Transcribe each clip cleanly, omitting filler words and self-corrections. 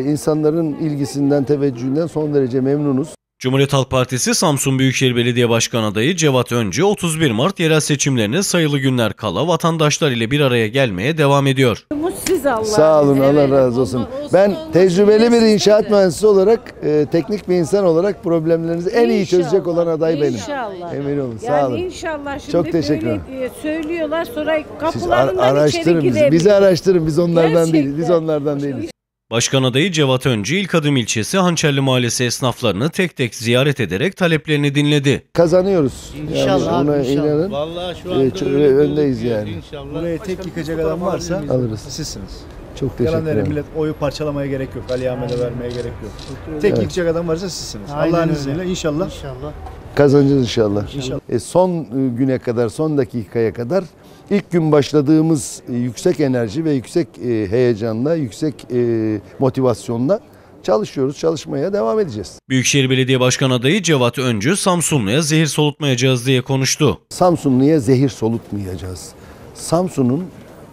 İnsanların ilgisinden, teveccühünden son derece memnunuz. Cumhuriyet Halk Partisi Samsun Büyükşehir Belediye Başkan adayı Cevat Öncü 31 Mart yerel seçimlerine sayılı günler kala vatandaşlar ile bir araya gelmeye devam ediyor. Sağ olun, evet. Allah razı olsun. Ben tecrübeli bir inşaat mühendisi olarak, teknik bir insan olarak problemlerinizi en iyi çözecek olan aday benim. İnşallah. Emin olun. Yani sağ olun. İnşallah. Şimdi çok teşekkür ederim. Söylüyorlar, sonra kapılarından içeri girelim. Bizi araştırın, biz onlardan gerçekten değiliz. Biz onlardan değiliz. Başkan adayı Cevat Öncü, İlkadım ilçesi Hançerli Mahallesi esnaflarını tek tek ziyaret ederek taleplerini dinledi. Kazanıyoruz. İnşallah. Yani ona inşallah. İnanın. Vallahi şu anda öndeyiz yani. İnşallah. Buraya tek yıkacak adam varsa alırız. Sizsiniz. Çok teşekkür ederim. Millet oyu parçalamaya gerek yok. Ali Ahmet'e vermeye gerek yok. Tek yıkacak adam varsa sizsiniz. Allah'ın izniyle inşallah. İnşallah. Kazanacağız inşallah. İnşallah. Son güne kadar, son dakikaya kadar ilk gün başladığımız yüksek enerji ve yüksek heyecanla, yüksek motivasyonla çalışıyoruz, çalışmaya devam edeceğiz. Büyükşehir Belediye Başkan adayı Cevat Öncü, Samsunlu'ya zehir solutmayacağız diye konuştu. Samsunlu'ya zehir solutmayacağız. Samsun'un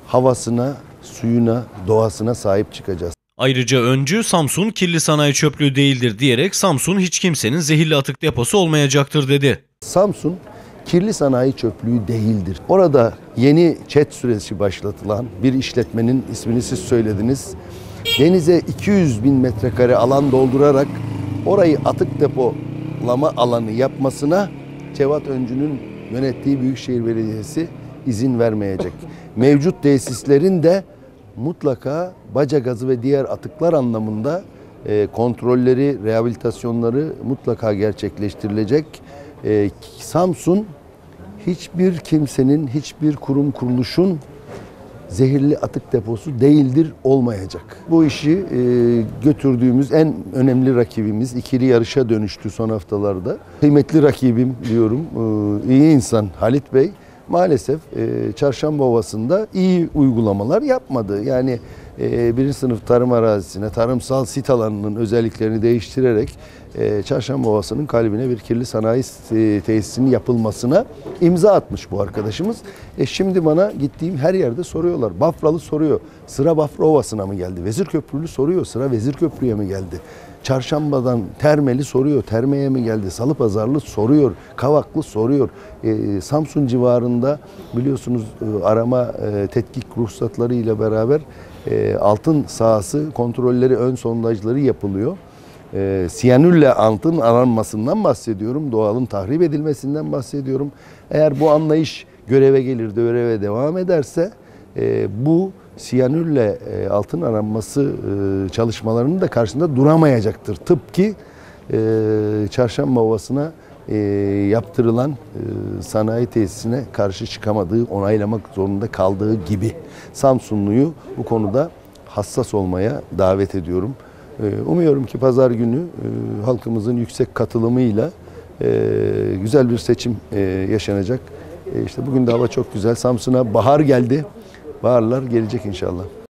havasına, suyuna, doğasına sahip çıkacağız. Ayrıca Öncü, Samsun kirli sanayi çöplüğü değildir diyerek Samsun hiç kimsenin zehirli atık deposu olmayacaktır dedi. Samsun kirli sanayi çöplüğü değildir. Orada yeni çet süresi başlatılan bir işletmenin ismini siz söylediniz. Denize 200.000 metrekare alan doldurarak orayı atık depolama alanı yapmasına Cevat Öncü'nün yönettiği Büyükşehir Belediyesi izin vermeyecek. Mevcut tesislerin de mutlaka baca gazı ve diğer atıklar anlamında kontrolleri, rehabilitasyonları mutlaka gerçekleştirilecek. Samsun hiçbir kimsenin, hiçbir kurum kuruluşun zehirli atık deposu değildir, olmayacak. Bu işi götürdüğümüz en önemli rakibimiz ikili yarışa dönüştü son haftalarda. Kıymetli rakibim diyorum, iyi insan Halit Bey maalesef Çarşamba Ovası'nda iyi uygulamalar yapmadı. Yani birinci sınıf tarım arazisine, tarımsal sit alanının özelliklerini değiştirerek Çarşamba Ovası'nın kalbine bir kirli sanayi tesisinin yapılmasına imza atmış bu arkadaşımız. Şimdi bana gittiğim her yerde soruyorlar. Bafralı soruyor, sıra Bafra Ovası'na mı geldi? Vezir Köprülü soruyor, sıra Vezir Köprü'ye mi geldi? Çarşamba'dan Termeli soruyor, Terme'ye mi geldi? Salıpazarlı soruyor, Kavaklı soruyor. Samsun civarında biliyorsunuz arama tetkik ruhsatları ile beraber altın sahası kontrolleri, ön sondajları yapılıyor. Siyanürle altın aranmasından bahsediyorum, doğalın tahrip edilmesinden bahsediyorum. Eğer bu anlayış göreve gelir, göreve devam ederse bu siyanürle altın aranması çalışmalarının da karşısında duramayacaktır. Tıpkı Çarşamba Ovası'na yaptırılan sanayi tesisine karşı çıkamadığı, onaylamak zorunda kaldığı gibi. Samsunlu'yu bu konuda hassas olmaya davet ediyorum. Umuyorum ki pazar günü halkımızın yüksek katılımıyla güzel bir seçim yaşanacak. İşte bugün de hava çok güzel. Samsun'a bahar geldi. Baharlar gelecek inşallah.